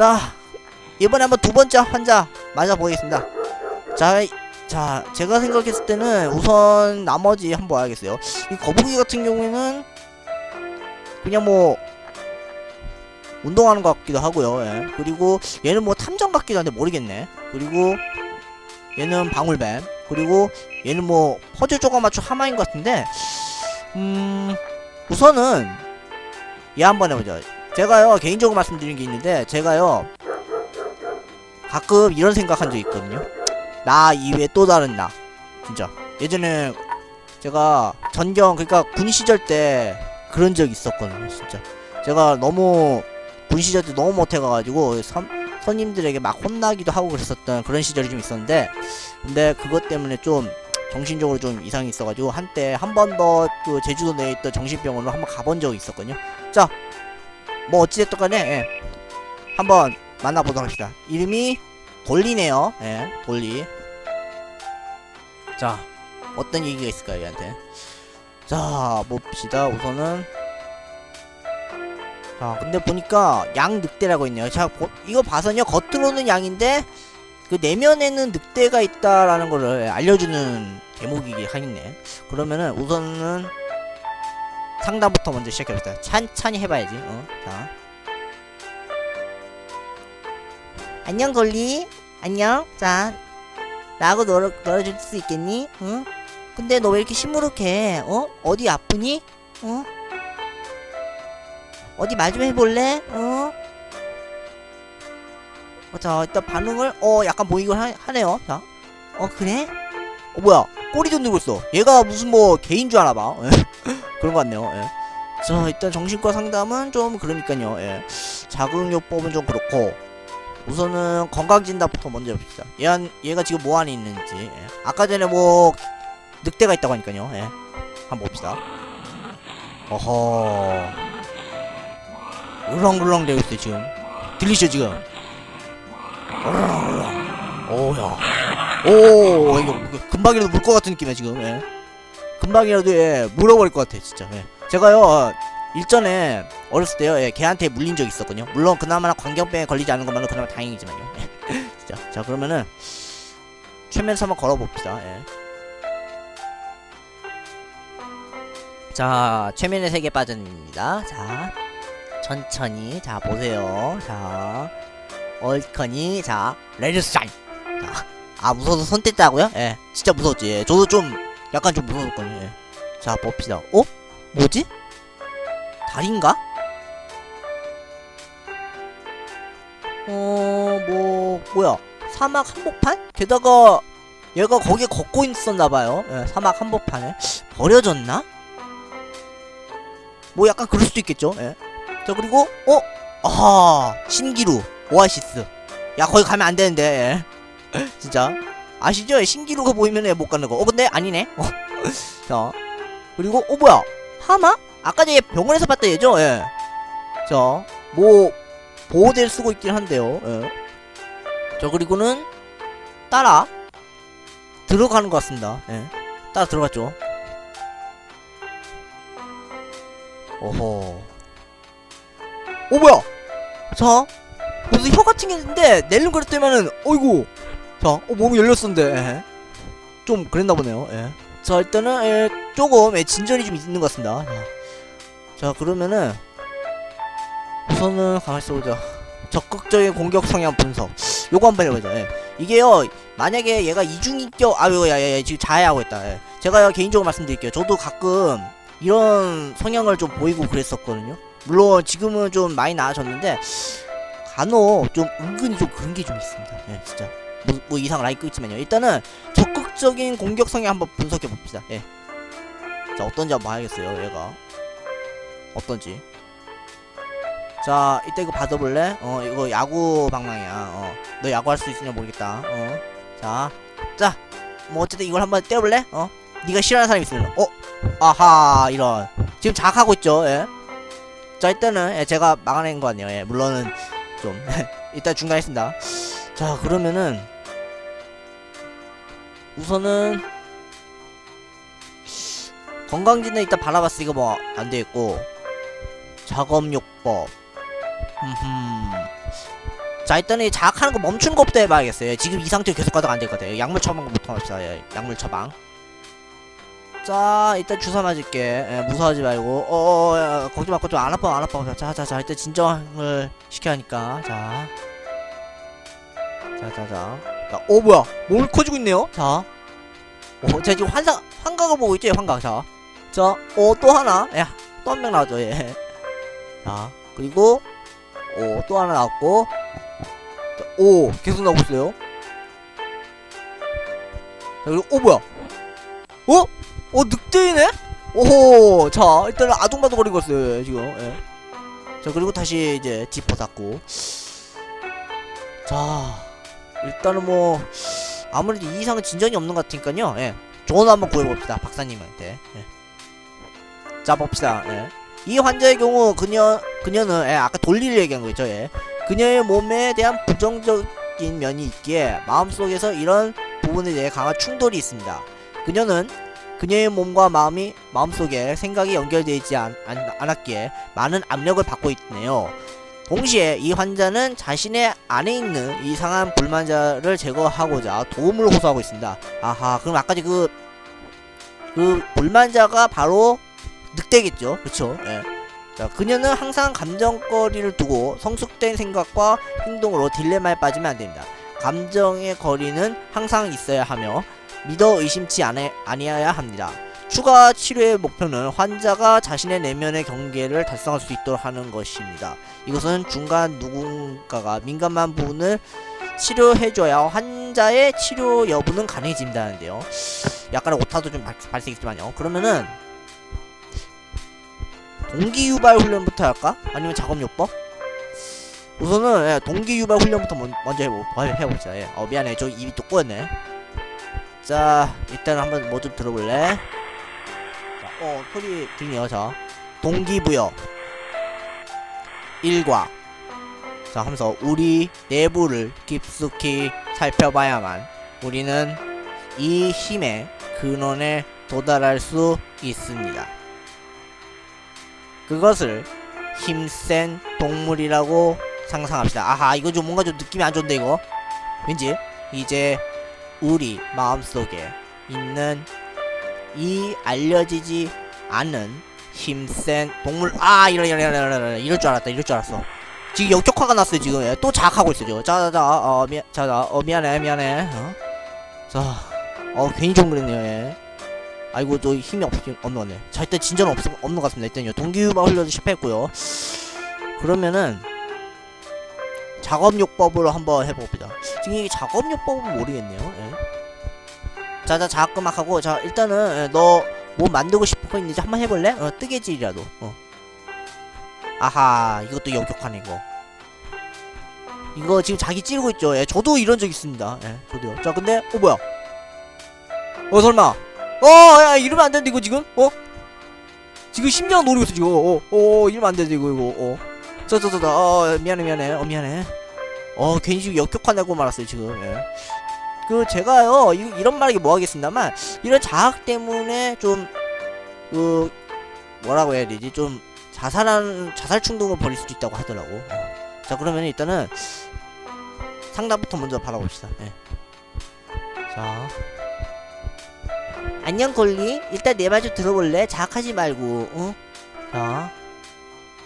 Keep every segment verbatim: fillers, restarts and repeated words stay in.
자, 이번에 한번 두 번째 환자 맞아보겠습니다. 자, 자, 제가 생각했을 때는 우선 나머지 한번 봐야겠어요. 이 거북이 같은 경우에는 그냥 뭐 운동하는 것 같기도 하고요. 예. 그리고 얘는 뭐 탐정 같기도 한데 모르겠네. 그리고 얘는 방울뱀. 그리고 얘는 뭐 퍼즐 조각 맞춤 하마인 것 같은데, 음, 우선은 얘 한번 해보죠. 제가요 개인적으로 말씀드린 게 있는데, 제가요 가끔 이런 생각한 적이 있거든요. 나 이외에 또 다른 나. 진짜 예전에 제가 전경, 그러니까 군 시절 때 그런 적이 있었거든요. 진짜 제가 너무 군 시절 때 너무 못해가가지고 선임들에게 막 혼나기도 하고 그랬었던 그런 시절이 좀 있었는데, 근데 그것 때문에 좀 정신적으로 좀 이상이 있어가지고 한때 한 번 더 그 제주도 내에 있던 정신병원으로 한번 가본 적이 있었거든요. 자, 뭐 어찌됐든 간에 예, 한번 만나보도록 합시다. 이름이 돌리네요. 예, 돌리. 자, 어떤 얘기가 있을까요 얘한테? 자, 봅시다. 우선은 자, 근데 보니까 양 늑대라고 있네요. 자, 고, 이거 봐서는요 겉으로는 양인데 그 내면에는 늑대가 있다라는 걸 알려주는 대목이긴 하겠네. 그러면은 우선은 상담부터 먼저 시작해봅시다. 찬찬히 해봐야지. 어, 자. 안녕 돌리. 안녕. 자, 나하고 놀아, 놀아줄 수 있겠니? 응? 근데 너 왜 이렇게 시무룩해? 어? 어디 아프니? 어? 어디 말 좀 해볼래? 어? 어, 자, 일단 반응을, 어, 약간 모이긴 하, 하네요. 자. 어, 그래? 어, 뭐야. 꼬리도 흔들고 있어. 얘가 무슨 뭐, 개인 줄 알아봐. 그런 것 같네요. 예. 자, 일단 정신과 상담은 좀 그러니까요. 예. 자극요법은 좀 그렇고, 우선은 건강진단부터 먼저 해봅시다. 얘한, 얘가 지금 뭐 안에 있는지. 예. 아까 전에 뭐, 늑대가 있다고 하니까요. 예. 한번 봅시다. 어허. 울렁울렁 되고 있어요, 지금. 들리시죠, 지금? 울렁울렁. 오야. 오, 이거, 금방이라도 물 것 같은 느낌이야, 지금. 예. 금방이라도, 예, 물어버릴 것 같아, 진짜. 예. 제가요, 일전에, 어렸을 때요, 예, 걔한테 물린 적이 있었거든요. 물론, 그나마 광경병에 걸리지 않은 것만은 그나마 다행이지만요. 진짜. 자, 그러면은, 최면서 한번 걸어봅시다, 예. 자, 최면의 세계에 빠져듭니다. 자, 천천히, 자, 보세요. 자, 얼커니, 자, 레드사인. 자, 아, 무서워서 손 뗐다고요? 예, 진짜 무서웠지. 예, 저도 좀, 약간 좀 무서웠거든요. 예. 자, 봅시다. 어? 뭐지? 다리인가? 어, 뭐, 뭐야. 사막 한복판? 게다가, 얘가 거기에 걷고 있었나봐요. 예, 사막 한복판에. 버려졌나? 뭐, 약간 그럴 수도 있겠죠. 예. 자, 그리고, 어? 아하, 신기루, 오아시스. 야, 거기 가면 안 되는데, 예. 진짜. 아시죠? 신기루가 보이면 못 가는 거. 어, 근데 아니네. 어. 자. 그리고, 어, 뭐야. 하마? 아까 전에 병원에서 봤던 얘죠? 예. 자, 뭐, 보호대를 쓰고 있긴 한데요. 예. 자, 그리고는, 따라, 들어가는 것 같습니다. 예. 따라 들어갔죠. 어허. 어, 뭐야! 자, 무슨 혀 같은 게 있는데, 낼름거렸더니만은, 어이구! 자, 어, 몸이 열렸었는데, 예. 좀 그랬나보네요, 예. 자, 일단은, 예, 조금, 예, 진전이 좀 있는 것 같습니다. 예. 자, 그러면은, 우선은, 가만있어 보자. 적극적인 공격 성향 분석. 요거 한번 해보자, 예. 이게요, 만약에 얘가 이중인격, 아유, 야, 야, 야, 지금 자해하고 있다, 예. 제가요, 개인적으로 말씀드릴게요. 저도 가끔, 이런 성향을 좀 보이고 그랬었거든요. 물론 지금은 좀 많이 나아졌는데 간혹 좀 은근히 좀 그런 게 좀 있습니다. 예, 진짜 뭐, 뭐 이상 라이크 있지만요. 일단은 적극적인 공격 성향 한번 분석해 봅시다. 예. 자, 어떤지 한번 봐야겠어요. 얘가 어떤지. 자, 이따 이거 받아볼래? 어, 이거 야구 방망이야. 어, 너 야구 할 수 있으냐 모르겠다. 어, 자, 자, 뭐 어쨌든 이걸 한번 떼어볼래? 어, 네가 싫어하는 사람이 있으면. 어, 아하, 이런. 지금 자학하고 있죠. 예. 자, 일단은 예, 제가 막아낸 거 아니에요. 예, 물론은 좀 일단 중단했습니다. 자, 그러면은 우선은 건강진단 일단 바라봤으니까 뭐 안 되겠고, 작업요법, 자, 일단은 자학하는 거 멈춘 것부터 해봐야겠어요. 지금 이 상태 계속 가다가 안 되거든요. 약물 처방부터 합시다. 약물 처방. 자, 일단 주사 맞을게. 예, 무서워하지 말고. 어어, 야, 걱정 말고 좀 안 아파, 안 아파. 자, 자, 자, 일단 진정을 시켜야 하니까. 자. 자, 자, 자. 자, 어, 뭐야. 몸이 커지고 있네요. 자. 어, 제가 지금 환상, 환각을 보고 있죠, 환각. 자. 자, 어, 또 하나. 야, 또 한 명 나왔죠, 예. 자, 그리고, 오, 또 하나 나왔고. 자, 오, 계속 나오고 있어요. 자, 그리고, 어, 뭐야. 어? 어, 늑대이네? 오호, 자, 일단은 아둥바둥거리고 있어요, 예, 지금, 예. 자, 그리고 다시 이제 지퍼 닫고. 자, 일단은 뭐, 아무래도 이 이상은 진전이 없는 것 같으니까요, 예. 조언을 한번 구해봅시다, 박사님한테. 예. 자, 봅시다, 예. 이 환자의 경우, 그녀, 그녀는, 예, 아까 돌리를 얘기한 거죠, 예. 그녀의 몸에 대한 부정적인 면이 있기에, 마음속에서 이런 부분에 대해 강한 충돌이 있습니다. 그녀는, 그녀의 몸과 마음이 마음속에 생각이 연결되어 있지 않, 안, 않았기에 많은 압력을 받고 있네요. 동시에 이 환자는 자신의 안에 있는 이상한 불만자를 제거하고자 도움을 호소하고 있습니다. 아하, 그럼 아까지 그, 그 불만자가 바로 늑대겠죠? 그쵸? 예. 자, 그녀는 항상 감정거리를 두고 성숙된 생각과 행동으로 딜레마에 빠지면 안됩니다. 감정의 거리는 항상 있어야 하며 믿어 의심치 아니, 아니어야 합니다. 추가 치료의 목표는 환자가 자신의 내면의 경계를 달성할 수 있도록 하는 것입니다. 이것은 중간 누군가가 민감한 부분을 치료해줘야 환자의 치료 여부는 가능해진다는데요. 약간의 오타도 좀 발생했지만요. 그러면은 동기유발 훈련부터 할까? 아니면 작업요법? 우선은 예, 동기유발 훈련부터 먼, 먼저 해보, 해봅시다. 예. 어, 미안해, 저 입이 또 꼬였네. 자, 일단 한번 뭐 좀 들어볼래? 자, 어, 소리 들리네요. 자, 동기부여 일과. 자, 하면서 우리 내부를 깊숙이 살펴봐야만 우리는 이 힘의 근원에 도달할 수 있습니다. 그것을 힘센 동물이라고 상상합시다. 아하, 이거 좀 뭔가 좀 느낌이 안 좋은데 이거? 왠지? 이제 우리 마음속에 있는 이 알려지지 않은 힘센 동물. 아, 이럴 이럴 이럴 이럴 이럴 줄 알았다. 이럴 줄 알았어. 지금 역격화가 났어요 지금. 예, 또 자학하고 있어요. 자자자, 어 미안, 자자, 어 미안해 미안해. 어? 자, 어 괜히 좀 그랬네요. 예. 아이고, 저 힘이 없 없는 거네. 자, 일단 진전 없 없는 것 같습니다. 일단요, 동기유발 훈련도 실패했고요. 그러면은 작업요법으로 한번 해봅니다. 지금 이게 작업요법은 모르겠네요. 예. 자자, 자학금악 하고. 자, 일단은 예, 너 뭐 만들고 싶은 거 있는지 한번 해볼래? 어, 뜨개질이라도. 어. 아하, 이것도 역격하네 이거. 이거 지금 자기 찌르고 있죠. 예, 저도 이런 적 있습니다. 예, 저도요. 자, 근데 어 뭐야? 어 설마? 어, 야, 이러면 안 되는데 이거 지금? 어? 지금 심장 노리고 있어 지금. 어, 어, 이러면 안 되는데 이거 이거. 어. 저저저저 어, 미안해 미안해. 어, 미안해. 어, 괜히 지금 역격화내고 말았어요 지금. 예. 그 제가요 이, 이런 말하기 뭐하겠습니다만, 이런 자학 때문에 좀 그 뭐라고 해야 되지, 좀 자살한 자살 충동을 벌일 수도 있다고 하더라고. 예. 자, 그러면 일단은 상담부터 먼저 바라봅시다. 예. 자, 안녕 콜리, 일단 내 말 좀 들어볼래? 자학하지 말고. 어? 자,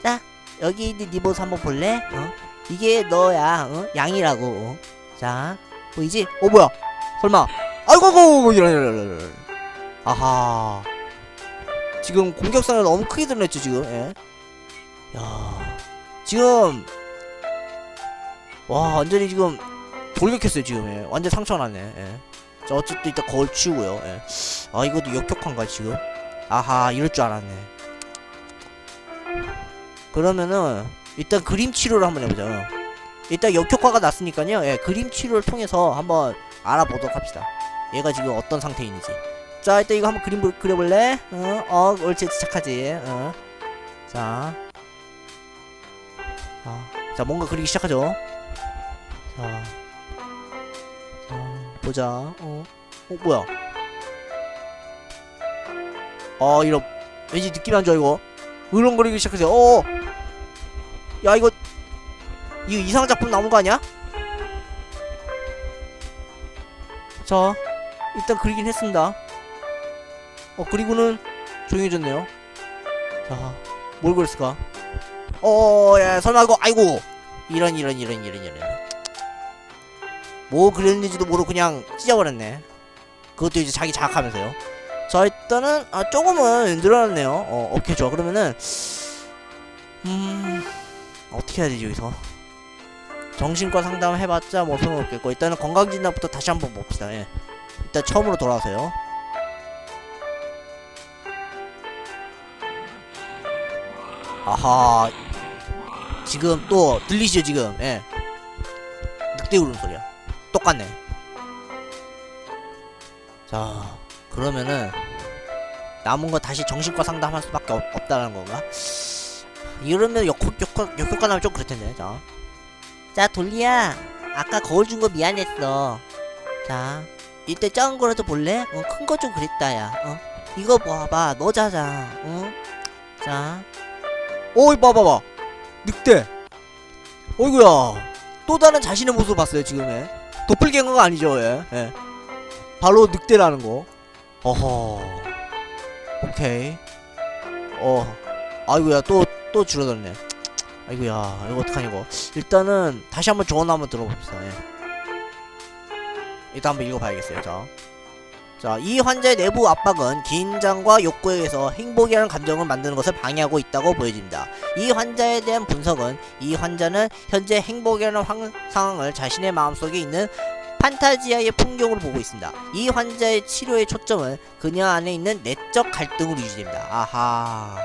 자, 여기 있는 네 모습 한번 볼래? 어? 이게 너야. 어? 양이라고. 어? 자, 보이지? 어, 뭐야? 설마? 아이고, 아이고, 이런, 이런, 이런. 아하, 지금 공격성을 너무 크게 드러냈죠 지금. 예. 야, 지금 와, 완전히 지금 돌격했어요 지금. 예. 완전 상처나네. 예. 자, 어쨌든 이따 거울 치우고요. 예. 아, 이것도 역격한가 지금? 아하, 이럴 줄 알았네. 그러면은 일단 그림치료를 한번 해보자. 일단 역효과가 났으니까요. 예, 그림치료를 통해서 한번 알아보도록 합시다. 얘가 지금 어떤 상태인지. 자, 일단 이거 한번 그림 그려볼래? 어, 어, 옳지, 착하지. 어. 자, 자, 자, 뭔가 그리기 시작하죠. 자, 자, 보자. 어, 어, 뭐야? 어, 이런 왠지 느낌이 안 좋아 이거. 으렁거리기 시작하세요. 어어, 야, 이거 이거 이상한 작품 나온 거 아니야? 자, 일단 그리긴 했습니다. 어, 그리고는 조용해졌네요. 자, 뭘 그렸을까? 어어어, 야, 설마 이거, 아이고! 이런, 이런, 이런, 이런, 이런. 뭐 그렸는지도 모르고 그냥 찢어버렸네. 그것도 이제 자기 자학하면서요. 자, 일단은, 아, 조금은 늘어났네요. 어, 오케이, 좋아. 그러면은, 음, 어떻게 해야 되지, 여기서? 정신과 상담 해봤자 뭐 소용없겠고, 일단은 건강진단부터 다시 한번 봅시다. 예. 일단 처음으로 돌아와서요. 아하, 지금 또 들리시죠 지금? 예, 늑대 울음소리야. 똑같네. 자, 그러면은 남은거 다시 정신과 상담할 수밖에 없, 없다는 건가? 이러면 역효, 역효, 역효과 나면 좀 그럴텐데. 자, 자 돌리야, 아까 거울 준거 미안했어. 자, 이때 작은거라도 볼래? 어, 큰거 좀 그랬다 야. 어? 이거 봐봐, 너 자자. 응? 자, 어이 봐봐봐, 늑대. 어이구야, 또 다른 자신의 모습을 봤어요 지금에. 도플갱어가 아니죠. 예, 예. 바로 늑대라는 거. 어허, 오케이. 어, 아이고야, 또 또 줄어들네. 아이고야, 이거 어떡하냐 이거. 일단은 다시 한번 조언 한번 들어봅시다. 예. 일단 한번 읽어봐야겠어요. 자, 자, 이 환자의 내부 압박은 긴장과 욕구에 의해서 행복이라는 감정을 만드는 것을 방해하고 있다고 보여집니다. 이 환자에 대한 분석은 이 환자는 현재 행복이라는 황, 상황을 자신의 마음속에 있는 판타지아의 풍경으로 보고 있습니다. 이 환자의 치료의 초점은 그녀 안에 있는 내적 갈등으로 유지됩니다. 아하,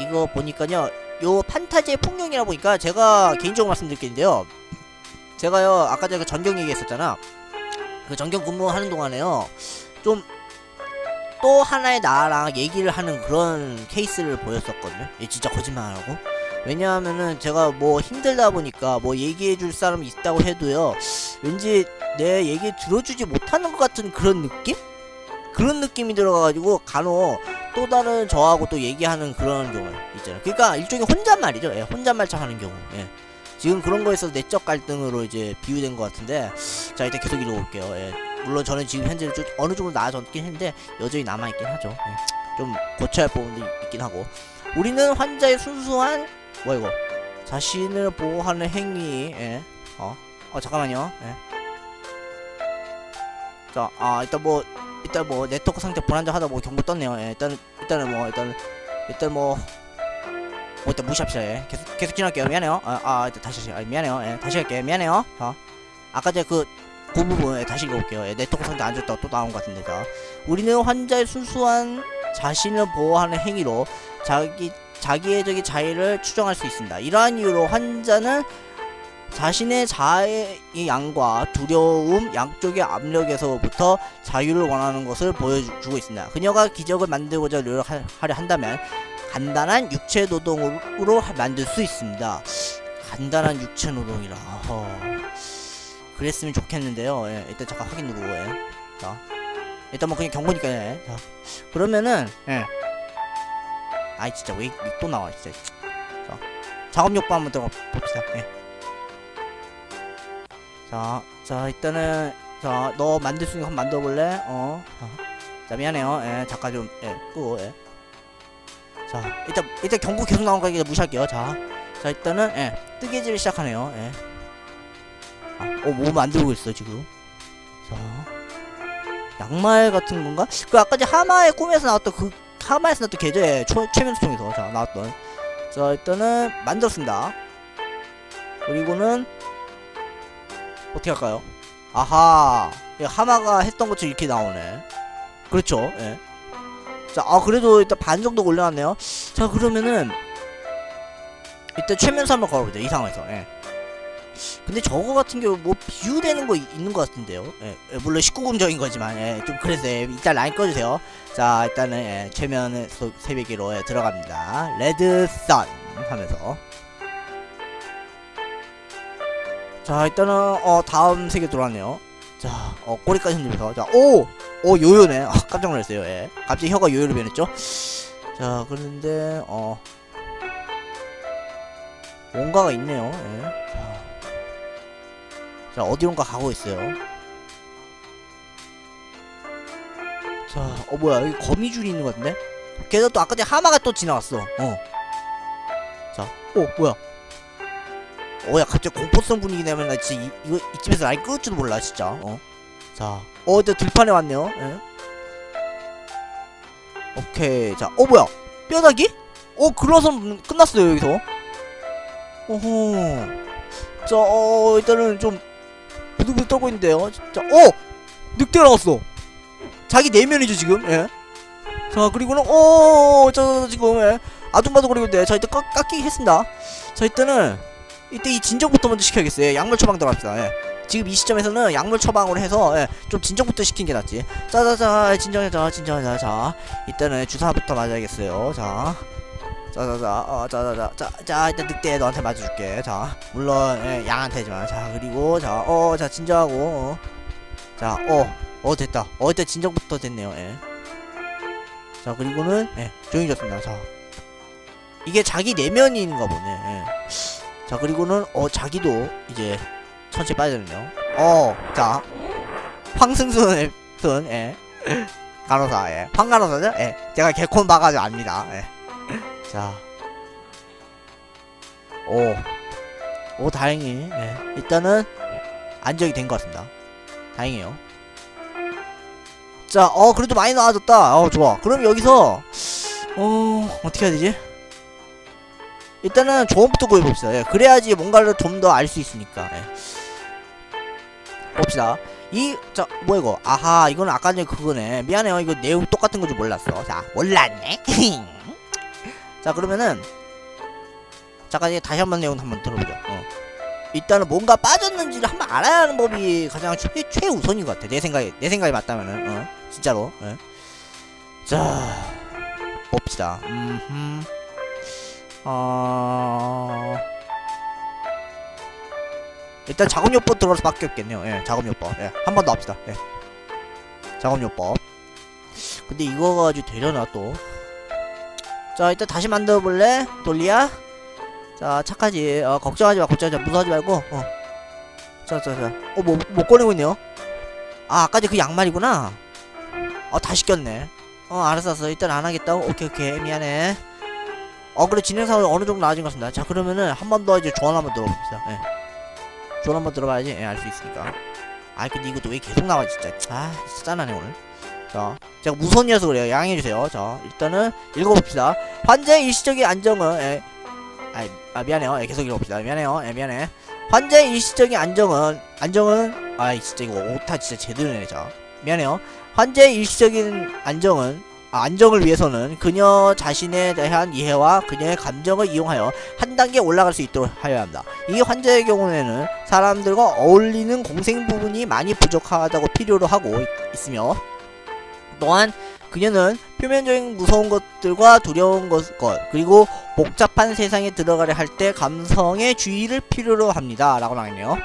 이거 보니까요, 요 판타지의 풍경이라 보니까 제가 개인적으로 말씀드릴게요. 제가요, 아까 제가 전경 얘기했었잖아. 그 전경 근무하는 동안에요, 좀 또 하나의 나랑 얘기를 하는 그런 케이스를 보였었거든요. 얘 진짜 거짓말 안 하고. 왜냐하면은 제가 뭐 힘들다 보니까 뭐 얘기해줄 사람이 있다고 해도요, 왠지 내 얘기 들어주지 못하는 것 같은 그런 느낌? 그런 느낌이 들어가가지고 간혹 또 다른 저하고 또 얘기하는 그런 경우 있잖아요. 그러니까 일종의 혼잣말이죠. 예, 혼잣말처럼 하는 경우. 예. 지금 그런 거에서 내적 갈등으로 이제 비유된 것 같은데, 자, 일단 계속 읽어볼게요. 예. 물론 저는 지금 현재 좀 어느 정도 나아졌긴 했는데 여전히 남아있긴 하죠. 예. 좀 고쳐야 할 부분도 있긴 하고. 우리는 환자의 순수한, 뭐야 이거, 자신을 보호하는 행위. 예. 어? 어, 잠깐만요. 예. 자, 아, 일단 뭐 일단 뭐 네트워크 상태 불안정하다 뭐 경보 떴네요. 예. 일단은 일단은 뭐 일단은 일단 뭐 뭐 일단 무시합시다. 예. 계속 계속 지나갈게요. 미안해요. 아, 아 일단 다시 아, 미안해요. 예, 다시 할게요. 미안해요. 자, 아까 제가 그, 그 부분, 예, 다시 읽어볼게요. 예, 네트워크 상태 안 좋다고 또 나온 것 같은데. 자, 우리는 환자의 순수한 자신을 보호하는 행위로 자기 자기의 저기 자의를 추정할 수 있습니다. 이러한 이유로 환자는 자신의 자아의 양과 두려움 양쪽의 압력에서부터 자유를 원하는 것을 보여주고 있습니다. 그녀가 기적을 만들고자 노력하려 한다면 간단한 육체 노동으로 만들 수 있습니다. 간단한 육체 노동이라. 어허. 그랬으면 좋겠는데요. 예, 일단 잠깐 확인 누르고. 예. 자, 일단 뭐 그냥 경고니까. 예. 자, 그러면은, 예. 아이 진짜 왜 또 나와 진짜. 자, 작업요법 한번 들어가 봅시다. 예. 자, 자, 일단은, 자, 너 만들 수 있는 거 한번 만들어볼래? 어? 자, 미안해요. 예, 잠깐 좀, 예, 끄고, 예. 자, 일단, 일단 경고 계속 나온 거니까 무시할게요. 자, 자, 일단은, 예, 뜨개질을 시작하네요. 예. 아, 어, 뭐 만들고 있어, 지금. 자, 양말 같은 건가? 그, 아까 이제 하마의 꿈에서 나왔던 그, 하마에서 나왔던 계좌, 예, 최면수통에서, 자, 나왔던. 자, 일단은, 만들었습니다. 그리고는, 어떻게 할까요? 아하, 예, 하마가 했던 것처럼 이렇게 나오네. 그렇죠. 예. 자, 아, 그래도 일단 반 정도 올려놨네요. 자, 그러면은 일단 최면서 한번 걸어보자, 이 상황에서. 예. 근데 저거 같은 경우 뭐 비유되는 거 있는 것 같은데요. 예, 예, 물론 십구 금적인 거지만, 예, 좀 그래서, 예, 일단 라인 꺼주세요. 자, 일단은, 예, 최면의 새벽이로, 예, 들어갑니다. 레드선 하면서. 자, 일단은, 어, 다음 세계 들어왔네요. 자, 어, 꼬리까지 흔들면서. 자, 오! 오, 요요네. 아, 깜짝 놀랐어요. 예. 갑자기 혀가 요요로 변했죠? 자, 그런데, 어. 뭔가가 있네요. 예. 자. 자, 어디론가 가고 있어요. 자, 어 뭐야, 여기 거미줄이 있는 것 같은데? 걔도 또 아까 전에 하마가 또 지나갔어. 어. 자, 오 뭐야? 어야 갑자기 공포성 분위기 나면 나 진짜 이, 이거 이쯤에서 라인 끊을 줄도 몰라 진짜. 어. 자, 어 이제 들판에 왔네요. 예. 오케이. 자, 어 뭐야? 뼈다귀? 어 글러선 끝났어요 여기서. 오호. 자, 어 일단은 좀 부들부들 떨고 있는데요. 진짜. 어 늑대가 나왔어. 자기 내면이죠 지금. 예. 자 그리고는 오, 저 지금 예. 아둥바둥거리고 있는데 자 일단 깎, 깎이기 했습니다. 자 일단은 이때 이 진정부터 먼저 시켜야겠어요. 예. 약물 처방 들어갑시다. 예. 지금 이 시점에서는 약물 처방으로 해서 예. 좀 진정부터 시킨 게 낫지. 자자자 진정하자 진정하자. 자 일단은 주사부터 맞아야겠어요. 자 자자자 어 자자자 자자 일단 늑대 너한테 맞아줄게. 자 물론 예, 양한테지만 자 그리고 자 어 자 진정하고 자 어 어 됐다. 어 일단 진정부터 됐네요. 예. 자 그리고는 예 조용히 졌습니다. 자 이게 자기 내면인가 보네. 예. 자 그리고는 어 자기도 이제 천천히 빠져들네요. 어 자 황승순 앱튼 예 간호사 예 황간호사죠. 예 제가 개콘 봐가지고 압니다. 예. 자 오 오 다행히 예 일단은 안정이 된 것 같습니다. 다행이에요. 자 어 그래도 많이 나아졌다. 어 좋아. 그럼 여기서 어 어떻게 해야 되지? 일단은 조언부터 구해봅시다. 예, 그래야지 뭔가를 좀 더 알 수 있으니까. 예. 봅시다. 이, 자, 뭐야 이거. 아하, 이건 아까 전에 그거네. 미안해요. 이거 내용 똑같은 건지 몰랐어. 자, 몰랐네. 자, 그러면은. 잠깐 이제 다시 한번 내용 한번 들어보죠. 어. 일단은 뭔가 빠졌는지를 한번 알아야 하는 법이 가장 최, 최우선인 것 같아. 내 생각에, 내 생각이 맞다면은. 어. 진짜로. 예. 자, 봅시다. 음 어... 일단 작업요법 들어갈 수밖에 없겠네요. 예, 작업요법. 예, 한 번 더 합시다. 예. 작업요법. 근데 이거 가지고 되려나 또. 자, 일단 다시 만들어볼래? 돌리야? 자, 착하지. 어, 걱정하지 마, 걱정하지 마. 무서워하지 말고. 어. 자, 자, 자. 어, 뭐, 못 꺼내고 있네요. 아, 아까 그 양말이구나. 어, 다시 꼈네. 어, 알았어, 알았어. 일단 안 하겠다고. 오케이, 오케이. 미안해. 어 그래 진행상황이 어느정도 나아진 것 같습니다. 자 그러면은 한 번 더 이제 조언 한번 들어봅시다. 예. 조언 한번 들어봐야지 예, 알 수 있으니까. 아 근데 이것도 왜 계속 나와 진짜. 아 진짜 짠하네 오늘. 자 제가 무선이어서 그래요. 양해해주세요. 자 일단은 읽어봅시다. 환자의 일시적인 안정은 예. 아이, 아 미안해요. 예, 계속 읽어봅시다. 미안해요. 예, 미안해. 환자의 일시적인 안정은 안정은 아이 진짜 이거 오타 진짜 제대로 내네. 자 미안해요. 환자의 일시적인 안정은 아, 안정을 위해서는 그녀 자신에 대한 이해와 그녀의 감정을 이용하여 한 단계 올라갈 수 있도록 하여야 합니다. 이 환자의 경우에는 사람들과 어울리는 공생 부분이 많이 부족하다고 필요로 하고 있, 있으며 또한 그녀는 표면적인 무서운 것들과 두려운 것, 것 그리고 복잡한 세상에 들어가려 할 때 감성의 주의를 필요로 합니다. 라고 나와있네요.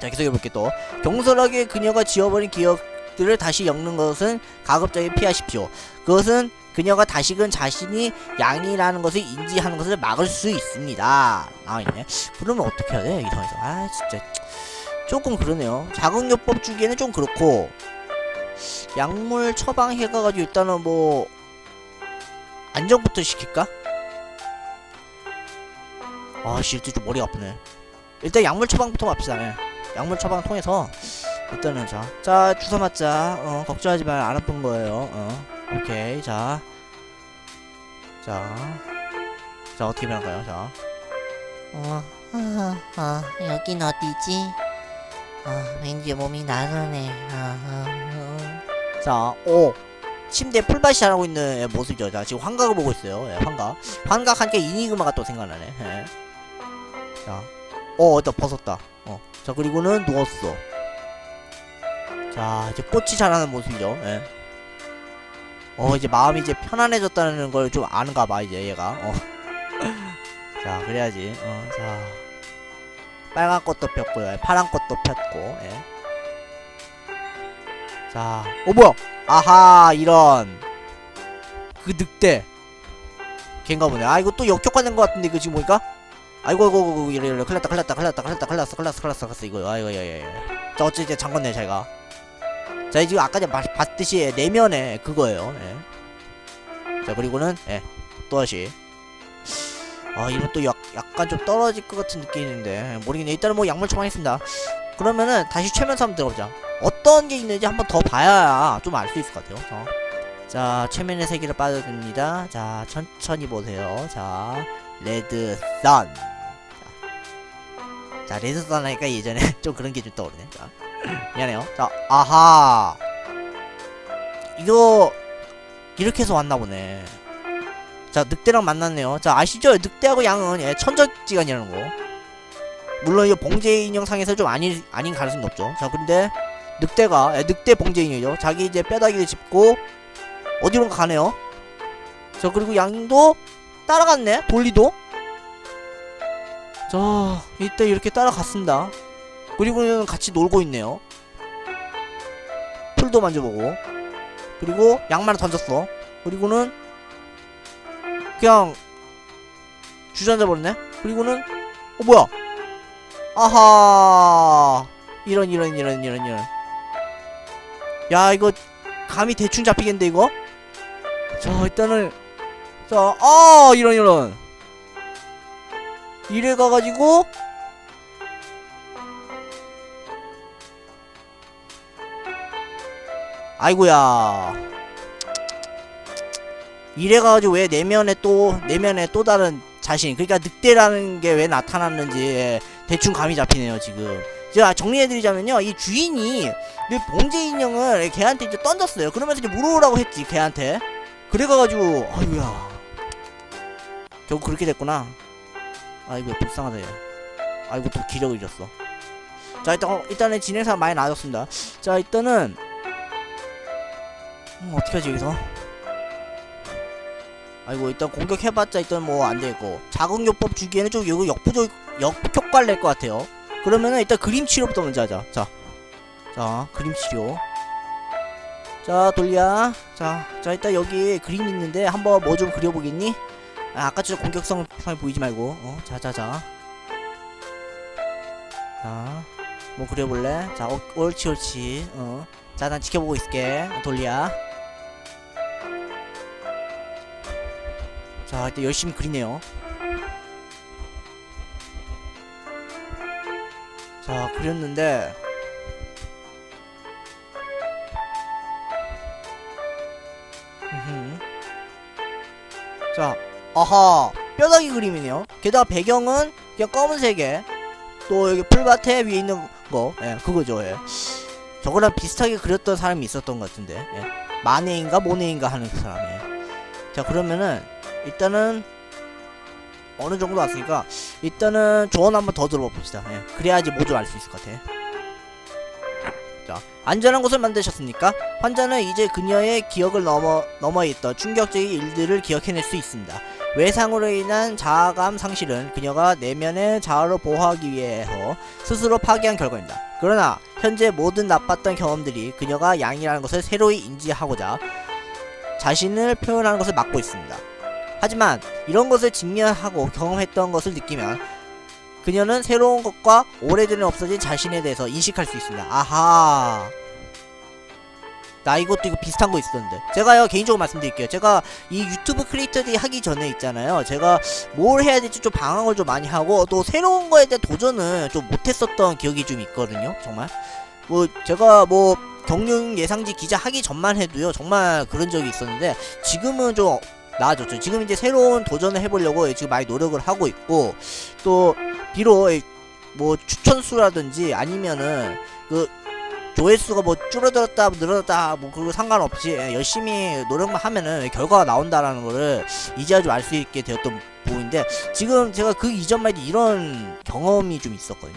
자 계속해볼게. 또 경솔하게 그녀가 지워버린 기억 들을 다시 엮는 것은 가급적이 피하십시오. 그것은 그녀가 다시금 자신이 양이라는 것을 인지하는 것을 막을 수 있습니다. 나와있네. 그러면 어떻게 해야 돼? 이상해서. 아 진짜 조금 그러네요. 자극요법 주기에는 좀 그렇고 약물 처방해가지고 일단은 뭐 안정부터 시킬까? 아 실제 좀 머리가 아프네. 일단 약물 처방부터 갑시다. 네. 약물 처방 통해서 일단은 자, 자 주사 맞자. 어 걱정하지 말, 안 아픈 거예요. 어 오케이. 자, 자, 자 어떻게 변할까요? 자, 어, 아, 아 여긴 어디지? 아 왠지 몸이 나서네. 아, 아, 아. 자, 오 침대 풀밭이 자라고 있는 모습이죠. 자 지금 환각을 보고 있어요. 예, 환각. 환각하니까 이니그마가 또 생각나네. 예. 자, 어 일단 벗었다. 어, 자 그리고는 누웠어. 자 이제 꽃이 자라는 모습이죠. 예. 어 이제 마음이 이제 편안해졌다는 걸 좀 아는가 봐 이제 얘가. 어. 자 그래야지. 어 자 빨간 꽃도 폈고요. 예. 파란 꽃도 폈고. 예. 자 어 뭐야. 아하 이런 그 늑대 걘가 보네. 아 이거 또 역효과 된 것 같은데 이거 지금 보니까. 아이고 아이고 이래 이래 큰일 났다 큰일 났다 큰일 났다 큰일 났다 큰일 났어 큰일 났어 큰일 났어, 큰일 났어 이거 아이고 예예 예. 자 어째 이제 잠궜네 제가. 자 지금 아까 전에 봤듯이 내면에 그거예요. 예. 자 그리고는 예 또다시 아 이건 또 약, 약간 좀 떨어질 것 같은 느낌인데 모르겠네. 일단은 뭐 약물 처방했습니다. 그러면은 다시 최면서 한번 들어보자. 어떤 게 있는지 한번 더 봐야 좀 알 수 있을 것 같아요. 어. 자 최면의 세계를 빠져듭니다. 자 천천히 보세요. 자 레드 선. 자 레드 선 하니까 예전에 좀 그런 게 좀 떠오르네. 자 미안해요. 자 아하 이거 이렇게 해서 왔나 보네. 자 늑대랑 만났네요. 자 아시죠? 늑대하고 양은 예, 천적지간이라는 거. 물론 이거 봉제 인형상에서 좀 아닌 아닌 가능성이 높죠. 자 근데 늑대가 예, 늑대 봉제 인형이죠. 자기 이제 뼈다귀를 짚고 어디론가 가네요. 자 그리고 양도 따라갔네. 돌리도. 자 일단 이렇게 따라갔습니다. 그리고는 같이 놀고 있네요. 풀도 만져보고 그리고 양말을 던졌어. 그리고는 그냥 주저앉아 버렸네. 그리고는 어 뭐야 아하 이런 이런 이런 이런 이런 야 이거 감이 대충 잡히겠는데 이거? 자 일단은 자 아 이런 이런 이래 가가지고 아이고야 이래 가가지고 왜 내면에 또 내면에 또 다른 자신 그러니까 늑대라는 게 왜 나타났는지 대충 감이 잡히네요 지금. 자 정리해드리자면요 이 주인이 봉제 인형을 걔한테 이제 던졌어요. 그러면서 이제 물어오라고 했지 걔한테. 그래가지고 아이고야 결국 그렇게 됐구나. 아이고 불쌍하다 얘. 아이고 또 기력을 잃었어. 자 일단 어, 일단은 진행상 많이 나아졌습니다. 자 일단은 음, 어떡하지 여기서. 아이고 일단 공격해봤자 일단 뭐 안되고 자극요법 주기에는 좀 이거 역부족 역효과를 낼 것 같아요. 그러면은 일단 그림치료부터 먼저 하자. 자, 자 그림치료. 자 돌리야. 자, 자 일단 여기 그림 있는데 한번 뭐 좀 그려보겠니? 아, 아까처럼 공격성 보이지 말고. 어, 자자자. 자, 뭐 그려볼래? 자, 어, 옳지 옳지. 어, 자, 난 지켜보고 있을게. 돌리야. 자, 일단 열심히 그리네요. 자 그렸는데 으흠. 자 아하 뼈다귀 그림이네요. 게다가 배경은 그냥 검은색에 또 여기 풀밭에 위에 있는 거 예 그거죠. 예 저거랑 비슷하게 그렸던 사람이 있었던 것 같은데 예 마네인가 모네인가 하는 그 사람이. 자 그러면은 일단은 어느 정도 왔으니까 일단은 조언 한번 더 들어봅시다. 예. 그래야지 뭐 좀 알 수 있을 것 같아. 자, 안전한 곳을 만드셨습니까? 환자는 이제 그녀의 기억을 넘어 넘어있던 충격적인 일들을 기억해낼 수 있습니다. 외상으로 인한 자아감 상실은 그녀가 내면의 자아로 보호하기 위해서 스스로 파괴한 결과입니다. 그러나 현재 모든 나빴던 경험들이 그녀가 양이라는 것을 새로이 인지하고자 자신을 표현하는 것을 막고 있습니다. 하지만 이런 것을 직면하고 경험했던 것을 느끼면 그녀는 새로운 것과 오래전에 없어진 자신에 대해서 인식할 수 있습니다. 아하 나 이것도 이거 비슷한 거 있었는데 제가요 개인적으로 말씀드릴게요. 제가 이 유튜브 크리에이터들이 하기 전에 있잖아요 제가 뭘 해야 될지 좀 방황을 좀 많이 하고 또 새로운 거에 대한 도전을 좀 못했었던 기억이 좀 있거든요. 정말 뭐 제가 뭐 경영 예상지 기자 하기 전만 해도요 정말 그런 적이 있었는데 지금은 좀 나아졌죠. 지금 이제 새로운 도전을 해보려고 지금 많이 노력을 하고 있고 또 비록 뭐 추천수라든지 아니면은 그 조회수가 뭐 줄어들었다 늘어났다 뭐 그거 상관없이 열심히 노력만 하면은 결과가 나온다라는 거를 이제야 좀 알 수 있게 되었던 부분인데 지금 제가 그 이전만 해도 이런 경험이 좀 있었거든요.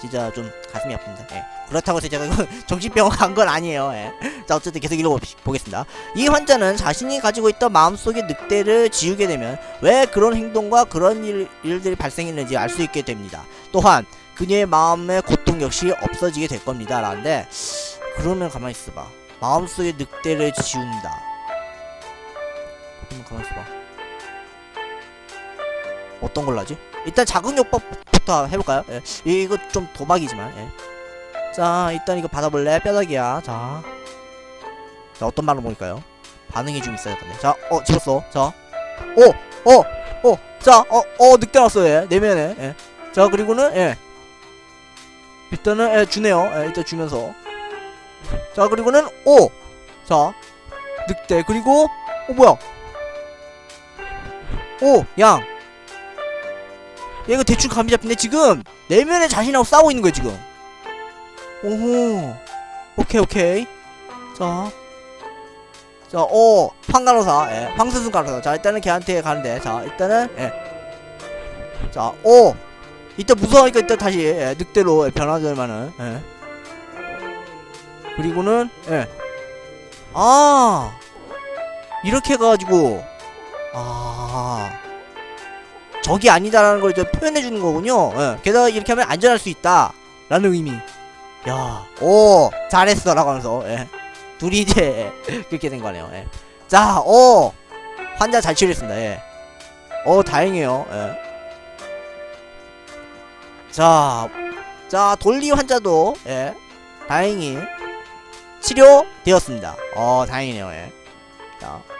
진짜 좀 가슴이 아픕니다. 예. 그렇다고 해서 제가 정신병원 간 건 아니에요. 예. 자 어쨌든 계속 읽어보겠습니다. 이 환자는 자신이 가지고 있던 마음속의 늑대를 지우게 되면 왜 그런 행동과 그런 일, 일들이 발생했는지 알 수 있게 됩니다. 또한 그녀의 마음의 고통 역시 없어지게 될 겁니다. 라는데 그러면 가만히 있어봐. 마음속의 늑대를 지운다. 그러면 가만히 있어봐. 어떤 걸로 하지? 일단 자극요법부터 해볼까요? 예. 이거 좀 도박이지만. 예. 자, 일단 이거 받아볼래? 뼈다귀야. 자. 자, 어떤 말로 보니까요? 반응이 좀 있어야 되네. 자, 어, 집었어. 자. 오! 어! 어! 자, 어, 어, 늑대 왔어, 예. 내면에. 예. 자, 그리고는, 예. 일단은, 예, 주네요. 예, 일단 주면서. 자, 그리고는, 오! 자. 늑대. 그리고, 어, 뭐야? 오! 양! 얘가 대충 감이 잡힌데 지금 내면에 자신하고 싸우고 있는 거야 지금. 오호. 오케이 오케이. 자. 자, 어, 황간호사. 예. 황스승 간호사. 자, 일단은 걔한테 가는데. 자, 일단은 예. 자, 오. 이따 무서워하니까 이따 다시 예, 늑대로 예, 변화되면은. 예. 그리고는 예. 아. 이렇게 해가지고 아. 적이 아니다라는 걸 이제 표현해주는 거군요. 예. 게다가 이렇게 하면 안전할 수 있다. 라는 의미. 야, 오, 잘했어. 라고 하면서, 예. 둘이 이제, 예. 그렇게 된 거네요. 예. 자, 오! 환자 잘 치료했습니다. 예. 오, 다행이에요. 예. 자, 자, 돌리 환자도, 예. 다행히 치료되었습니다. 어, 다행이네요. 예. 자.